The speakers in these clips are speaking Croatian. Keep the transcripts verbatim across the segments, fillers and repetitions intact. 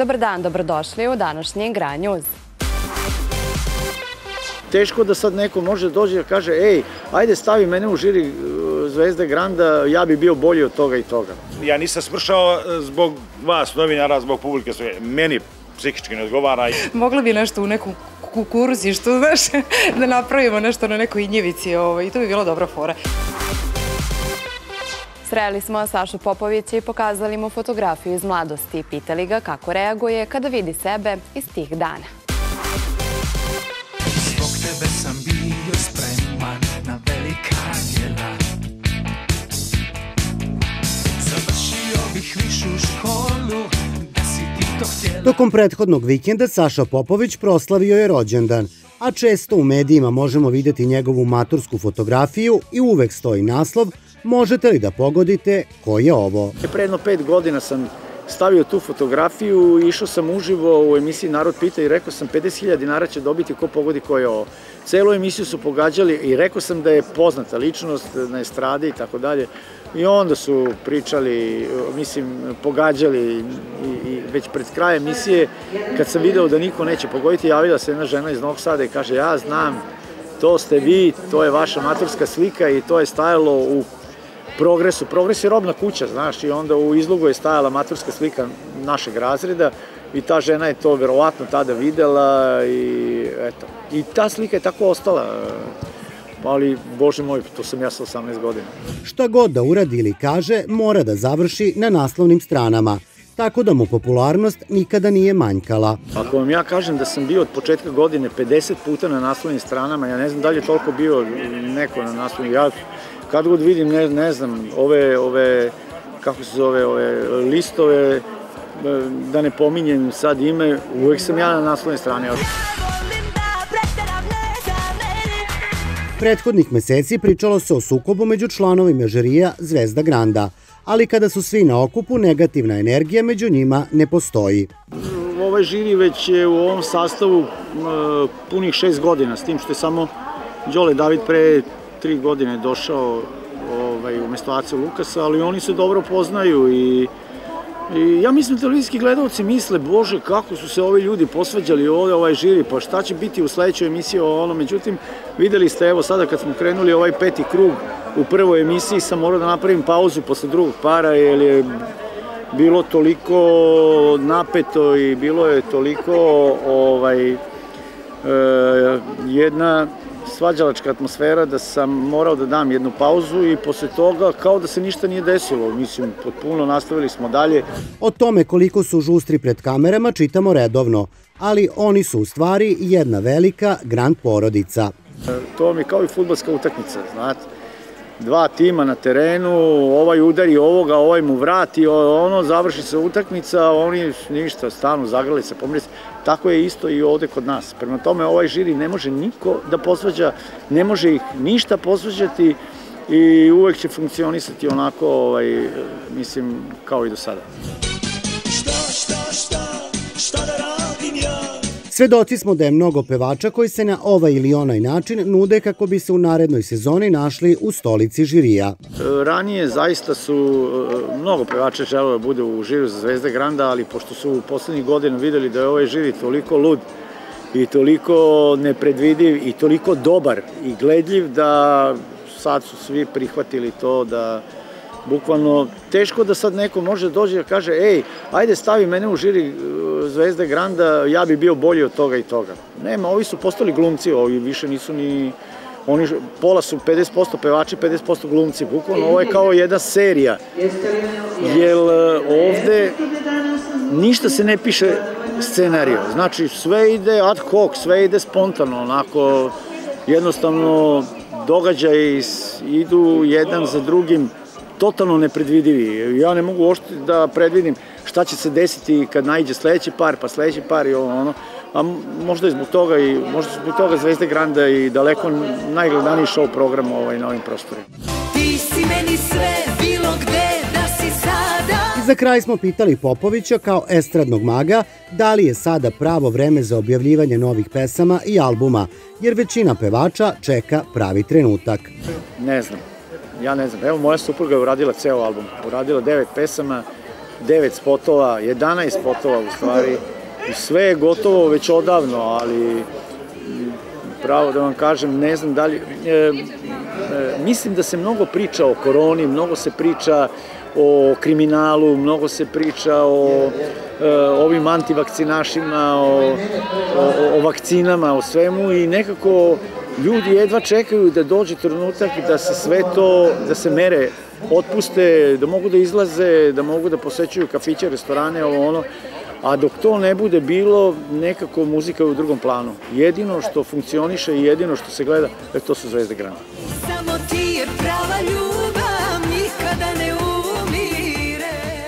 Dobar dan, dobrodošli u današnji Grand News. Teško da sad neko može doći da kaže ej, ajde stavi mene u žiri Zvezde Granda, ja bi bio bolji od toga i toga. Ja nisam smršao zbog vas novinara, zbog publike, meni psihički ne odgovara. Moglo bi nešto u nekom kukurzištu, znaš, da napravimo nešto na nekoj njivici i to bi bilo dobra fora. Sreli smo Sašu Popovića i pokazali mu fotografiju iz mladosti. Pitali ga kako reaguje kada vidi sebe iz tih dana. Zbog tebe sam bio spreman na velika djela. Završio bih višu školu da si ti to htjela. Tokom prethodnog vikenda Saša Popović proslavio je rođendan, a često u medijima možemo vidjeti njegovu matursku fotografiju i uvek stoji naslov: možete li da pogodite ko je ovo? Pre jedno pet godina sam stavio tu fotografiju, išao sam uživo u emisiji Narod pita i rekao sam pedeset hiljada dinara će dobiti ko pogodi ko je ovo. Celu emisiju su pogađali i rekao sam da je poznata ličnost na estradi i tako dalje. I onda su pričali, mislim, pogađali i već pred krajem emisije, kad sam video da niko neće pogoditi, javila se jedna žena iz Novog Sada i kaže ja znam, to ste vi, to je vaša maturska slika i to je stajalo u Progresu. Progres je robna kuća, znaš, i onda u izlogu je stajala amatorska slika našeg razreda i ta žena je to verovatno tada videla i eto. I ta slika je tako ostala, ali bože moj, to sam ja sa osamnaest godina. Šta god da uradi ili kaže, mora da završi na naslovnim stranama, tako da mu popularnost nikada nije manjkala. Ako vam ja kažem da sam bio od početka godine pedeset puta na naslovnim stranama, ja ne znam da li je toliko bio neko na naslovnim, ja... Kad god vidim, ne znam, ove, kako se zove, ove listove, da ne pominjem sad ime, uvek sam ja na naslovnoj strani. Prethodnih meseci pričalo se o sukobu među članovima žirija Zvezda Granda, ali kada su svi na okupu, negativna energija među njima ne postoji. Ovaj žiri već je u ovom sastavu punih šest godina, s tim što je samo Đole David pre tri godine došao umjesto Vaca Lukasa, ali oni se dobro poznaju i ja mislim televizijski gledalci misle bože kako su se ovi ljudi posvađali ovdje, ovaj žiri, pa šta će biti u sljedećoj emisiji ono, međutim vidjeli ste evo sada kad smo krenuli ovaj peti krug u prvoj emisiji sam morao da napravim pauzu posle drugog para jer je bilo toliko napeto i bilo je toliko jedna svađalačka atmosfera da sam morao da dam jednu pauzu i posle toga kao da se ništa nije desilo. Mislim, potpuno nastavili smo dalje. O tome koliko su žustri pred kamerama čitamo redovno, ali oni su u stvari jedna velika grand porodica. To vam je kao i fudbalska utakmica, znate. Dva tima na terenu, ovaj udari ovoga, ovaj mu vrati, ono, završi se utakmica, oni ništa, stanu, zagrali se, pomreli se. Tako je isto i ovdje kod nas. Prema tome, ovaj žiri ne može niko da posvađa, ne može ih ništa posvađati i uvek će funkcionisati onako, mislim, kao i do sada. Svedoci smo da je mnogo pevača koji se na ovaj ili onaj način nude kako bi se u narednoj sezoni našli u stolici žirija. Ranije zaista su mnogo pevača želeo da bude u žiriju za Zvezde Granda, ali pošto su u poslednjih godina videli da je ovaj žiri toliko lud i toliko nepredvidiv i toliko dobar i gledljiv da sad su svi prihvatili to da... Bukvalno, teško da sad neko može doći da kaže ej, ajde stavi mene u žiri Zvezde Granda, ja bi bio bolji od toga i toga. Nema, ovi su postali glumci, ovi više nisu ni... Oni, pola su pedeset posto pevači, pedeset posto glumci, bukvalno ovo je kao jedna serija. Jer ovde ništa se ne piše scenario, znači sve ide ad hoc, sve ide spontano, onako jednostavno događaji idu jedan za drugim. Totalno nepredvidivi. Ja ne mogu uopšte da predvidim šta će se desiti kad najde sledeći par, pa sledeći par i ovo ono. A možda je zbog toga i možda je zbog toga Zvezde Granda i daleko najgledaniji show program ovaj na ovim prostorima. Ti si meni sve, bilo gde da si sada. I za kraj smo pitali Popovića kao estradnog maga da li je sada pravo vreme za objavljivanje novih pesama i albuma, jer većina pevača čeka pravi trenutak. Ne znam. Ja ne znam, evo moja supruga je uradila ceo album, uradila devet pesama, devet spotova, jedanaest spotova u stvari. Sve je gotovo već odavno, ali pravo da vam kažem, ne znam da li... Mislim da se mnogo priča o koroni, mnogo se priča o kriminalu, mnogo se priča o ovim antivakcinašima, o vakcinama, o svemu i nekako ljudi jedva čekaju da dođe trenutak da se sve to, da se mere otpuste, da mogu da izlaze, da mogu da posećuju kafiće, restorane, ovo ono. A dok to ne bude bilo, nekako muzika je u drugom planu. Jedino što funkcioniše i jedino što se gleda, to su Zvezda Granda. Samo ti je prava ljubav, nikada ne umire.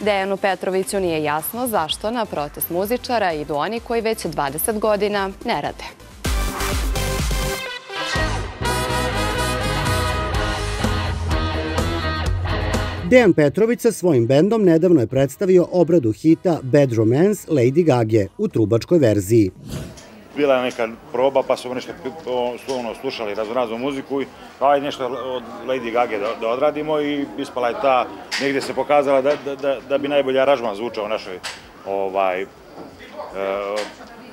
Dejanu Petroviću nije jasno zašto na protest muzičara idu oni koji već dvadeset godina ne rade. Dejan Petrovic sa svojim bendom nedavno je predstavio obradu hita Bad Romance Lady Gage u trubačkoj verziji. Bila je neka proba pa su nešto slušali raznoraznu muziku i ajde nešto od Lady Gage da odradimo i ispala je ta, negdje se pokazala da bi najbolji aranžman zvučao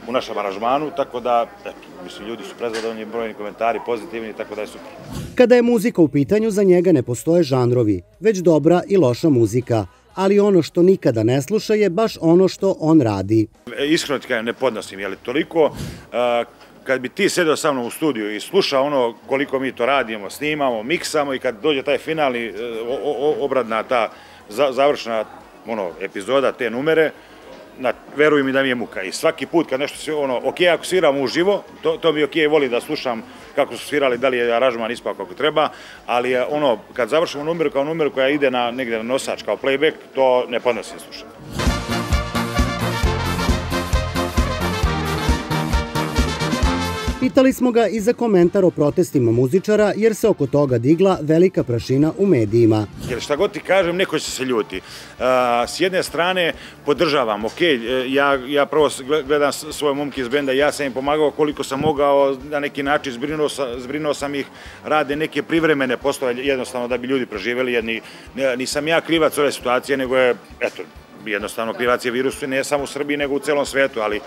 u našem aranžmanu, tako da ljudi su prezadovoljni, brojni komentari pozitivni, tako da je super. Kada je muzika u pitanju, za njega ne postoje žanrovi, već dobra i loša muzika. Ali ono što nikada ne sluša je baš ono što on radi. Iskreno ti kažem, ne podnosim, jer toliko, kad bi ti sedeo sa mnom u studiju i slušao ono koliko mi to radimo, snimamo, miksamo i kad dođe taj finalni, obradna ta završna epizoda, te numere, veruj mi da mi je muka. I svaki put kad nešto se ono, ok, ako sviram uživo, to mi ok, voli da slušam kako su svirali, da li je aranžman ispao kako treba, ali ono, kad završimo numeru kao numeru koja ide na negdje na nosač kao playback, to ne podnosim slušati. Pitali smo ga i za komentar o protestima muzičara, jer se oko toga digla velika prašina u medijima. Jer šta god ti kažem, neko će se ljuti. S jedne strane, podržavam, ok, ja prvo gledam svoje momke iz benda, ja sam im pomagao koliko sam mogao, na neki način zbrinuo sam ih, rade neke privremene poslove, jednostavno da bi ljudi preživjeli, jer nisam ja krivac ove situacije, nego je, eto, jednostavno krivac je virus, ne samo u Srbiji, nego u celom svetu, ali...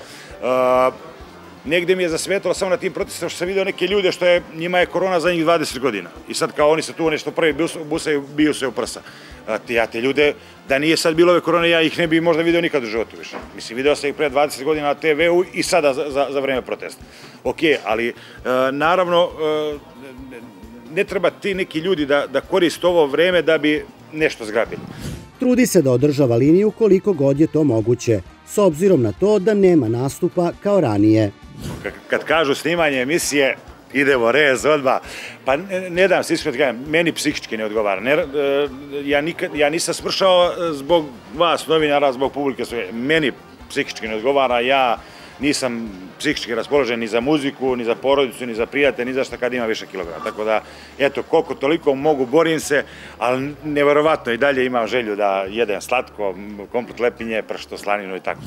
Negdje mi je zasvetilo samo na tim protestima što sam vidio neke ljude što je, njima je korona za njih dvadeset godina. I sad kao oni se tu nešto prvi busaju, biju se u prsa. Ja te ljude, da nije sad bilo ove korone, ja ih ne bi možda vidio nikad u životu više. Mislim, vidio sam ih pre dvadeset godina na te veu i sada za vreme protesta. Ok, ali naravno ne treba ti neki ljudi da koriste ovo vreme da bi nešto zgrabili. Trudi se da održava liniju koliko god je to moguće, s obzirom na to da nema nastupa kao ranije. Kad kažu snimanje emisije, idemo rez, odmah, pa ne dam se iskreno kažem, meni psihički ne odgovara. Ja nisam smršao zbog vas novinara, zbog publike, meni psihički ne odgovara, ja nisam psihički raspoložen ni za muziku, ni za porodicu, ni za prijatelje, ni za šta kad ima više kilograma. Tako da, eto, koliko toliko mogu, borim se, ali nevjerovatno i dalje imam želju da jedem slatko, komplet lepinje, pršto, slaninu i tako.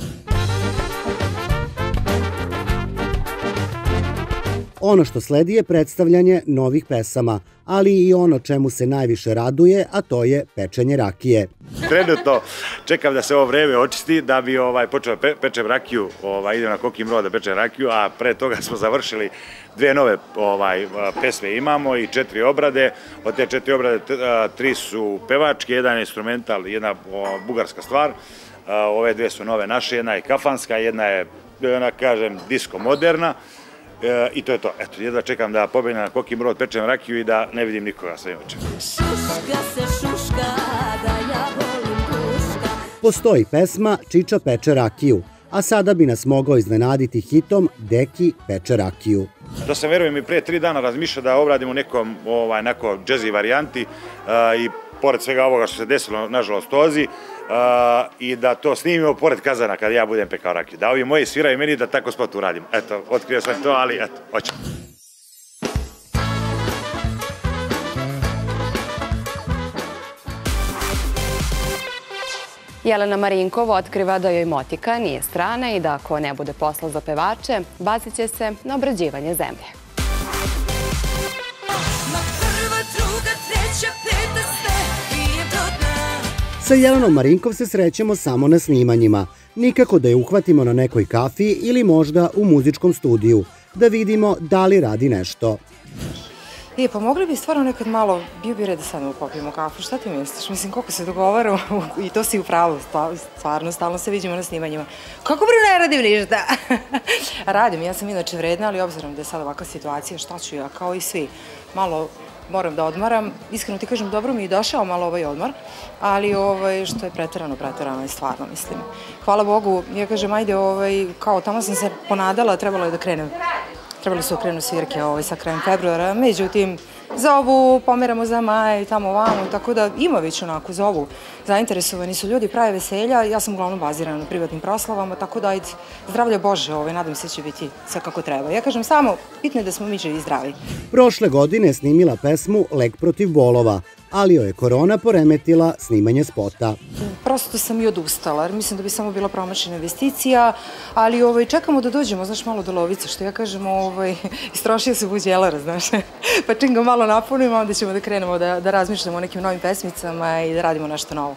Ono što sledi je predstavljanje novih pesama, ali i ono čemu se najviše raduje, a to je pečenje rakije. Trenutno čekam da se ovo vreme očisti, da bi počeo pečem rakiju, idem na Koki Mrova da pečem rakiju, a pre toga smo završili dve nove pesme imamo i četiri obrade. Od te četiri obrade tri su pevačke, jedan je instrumental, jedna bugarska stvar, ove dve su nove naše, jedna je kafanska, jedna je, da kažem, disko moderna. I to je to. Eto, jedva čekam da pobegnem na Koki Brod, pečem rakiju i da ne vidim nikoga sve oče. Postoji pesma Čiča peče rakiju, a sada bi nas mogao iznenaditi hitom Deki peče rakiju. To sam, verujem, i prije tri dana razmišljao da obradim u nekom džezi varijanti i pored svega ovoga što se desilo, nažalost, ozi, i da to snimimo pored kazana kada ja budem pekao rakiju. Da ovi moji sviraju meni da tako spot uradimo. Eto, otkrio sam to, ali eto, hoćemo. Jelena Marinkov otkriva da joj motika nije strana i da ako ne bude posla za pevače, bacit će se na obrađivanje zemlje. Ma prva, druga, treća, peta, sve, nije doda. Sa Jelenom Marinkov se srećemo samo na snimanjima. Nikako da je uhvatimo na nekoj kafi ili možda u muzičkom studiju, da vidimo da li radi nešto. E, pa mogli bi stvarno nekad malo, bio bi red da sad popijemo kafu, šta ti misliš? Mislim, koliko se dogovaramo i to si u pravu, stvarno, stalno se vidimo na snimanjima. Kako bre ne radim ništa? Radim, ja sam inače vredna, ali obzirom da je sad ovakva situacija, šta ću ja, kao i svi, malo moram da odmaram. Iskreno ti kažem, dobro mi je došao malo ovaj odmor, ali ovaj, što je preterano, preterano je stvarno, mislim. Hvala Bogu, ja kažem, ajde, ovaj, kao tamo sam se ponadala, trebalo je da krenem. Trebali su okrenu svirke ovaj, sa krajem februara, međutim, zovu, pomeramo za maj, tamo ovamo, tako da ima već onako zovu. Zainteresovani su ljudi, prave veselja, ja sam uglavnom bazirana na privatnim proslavama, tako da, ajde, zdravlja Bože, ovaj, nadam se će biti sve kako treba. Ja kažem samo, bitno je da smo mi živi i zdravi. Prošle godine je snimila pesmu Lek protiv bolova, ali joj je korona poremetila snimanje spota. Prosto sam i odustala, jer mislim da bi samo bila promašena investicija, ali ovaj, čekamo da dođemo, znaš, malo do lovice, što ja kažem, ovaj, istrošio se buđelara, znaš, pa čim ga malo napunimo, onda ćemo da krenemo da, da razmišljamo o nekim novim pesmicama i da radimo nešto novo.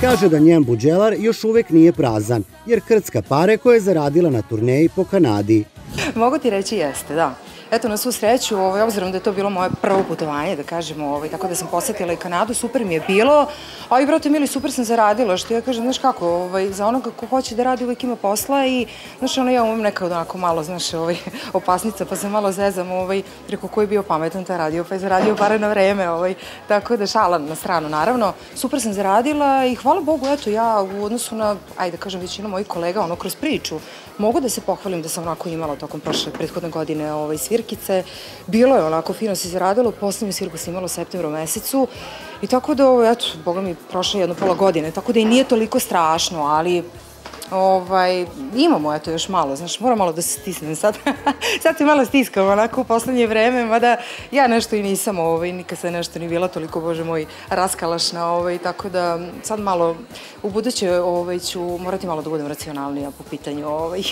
Kaže da njen buđelar još uvek nije prazan, jer krcka pare koje je zaradila na turneji po Kanadi. Mogu ti reći jeste, da. Eto, na svu sreću, ovaj, obzirom da je to bilo moje prvo putovanje, da kažemo, ovaj, tako da sam posjetila i Kanadu, super mi je bilo, a i, brate mili, super sam zaradila, što ja kažem, znaš kako, ovaj, za onoga ko hoće da radi uvijek ima posla i, znaš, ono, ja umem neka onako malo, znaš, ovaj, opasnica, pa se malo zezam, ovaj, preko koji je bio pametan ta radio, pa je zaradio bare na vreme, ovaj, tako da šalam na stranu, naravno. Super sam zaradila i hvala Bogu, eto, ja u odnosu na, ajde, kažem, većina mojih kolega, ono, kroz priču, mogu da se pohvalim da sam onako imala tokom prošle, prethodne godine ovaj, svirkice. Bilo je onako, fino se zaradilo, posljednju svirku sam imala u septembru mesecu i tako da, ovaj, eto, boga mi, prošlo jedno pola godine, tako da i nije toliko strašno, ali ovaj, imamo, eto, još malo, znaš, moram malo da se stisnem sad. Sad se malo stiskam, onako, u poslednje vreme, mada ja nešto i nisam, ovaj, nikad se nešto ni bila toliko, bože moj, raskalašna, ovaj, tako da sad malo, u buduće, ovaj, ću morati malo da budem racionalnija po pitanju, ovaj,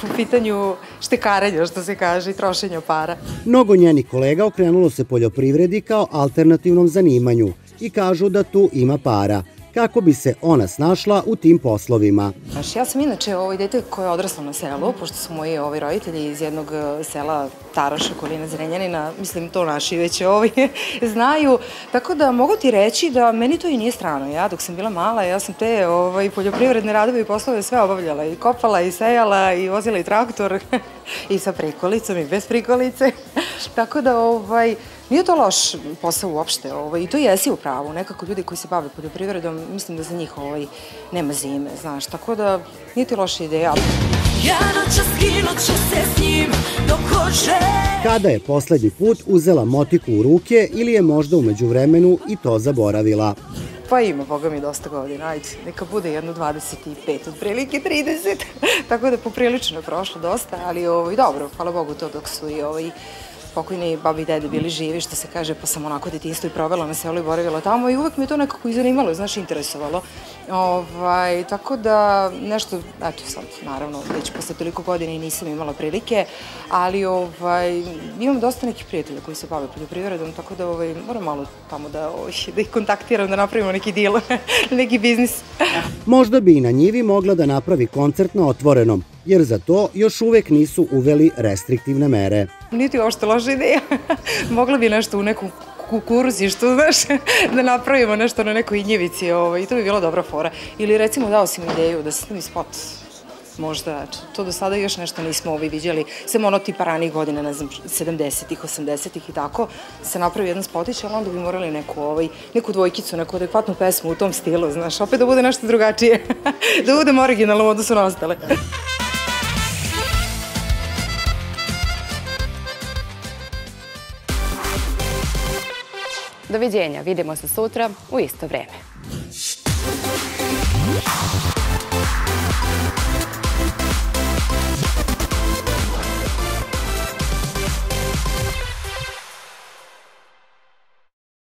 po pitanju štekarenja, što se kaže, i trošenja para. Mnogo njenih kolega okrenulo se poljoprivredi kao alternativnom zanimanju i kažu da tu ima para, kako bi se ona snašla u tim poslovima. Ja sam inače ovaj dete koje je odraslo na selu, pošto su moji ovaj, roditelji iz jednog sela Taroša, okolina Zrenjanina, mislim to naši već ovaj, znaju, tako da mogu ti reći da meni to i nije strano. Ja dok sam bila mala, ja sam te ovaj, poljoprivredne radove i poslove sve obavljala, i kopala, i sejala, i vozila i traktor, i sa prikolicom, i bez prikolice, tako da ovaj... Nije to loš posao uopšte i to jesi u pravu. Nekako ljudi koji se bave poljoprivredom, mislim da za njih nema zime, znaš, tako da nije ti loša ideja. Kada je poslednji put uzela motiku u ruke ili je možda umeđu vremenu i to zaboravila? Pa ima, boga mi, dosta godina, ajde, neka bude jedno dvadeset pet, otprilike trideset, tako da poprilično je prošlo dosta, ali dobro, hvala Bogu to dok su i ovaj... pokojni babi i dede bili živi, što se kaže, pa sam onako detinjstvo i provela na selu i boravila tamo i uvek me to nekako i zanimalo, znaš, interesovalo. Ovaj, tako da nešto, eto sad, naravno, već posle toliko godina i nisam imala prilike, ali ovaj, imam dosta nekih prijatelja koji se bave poljoprivredom, tako da ovaj, moram malo tamo da, ovaj, da ih kontaktiram, da napravimo neki deal, neki biznis. Možda bi i na njivi mogla da napravi koncert na otvorenom, jer za to još uvek nisu uveli restriktivne mere. Nije ti ošto loša ideja. Mogla bi nešto u nekom kukuruzištu, znaš, da napravimo nešto na nekoj njivici ovaj, i to bi bilo dobra fora. Ili recimo dao si mi ideju da snimi spot, možda, to do sada još nešto nismo ovaj vidjeli, samo ono tipa ranih godina, ne znam, sedamdesetih, osamdesetih i tako, se napravi jedan spotić, ali onda bi morali neku, ovaj, neku dvojkicu, neku adekvatnu pesmu u tom stilu, znaš, opet da bude nešto drugačije, da budemo originalno u odnosu na ostale. Doviđenja, vidimo se sutra u isto vreme.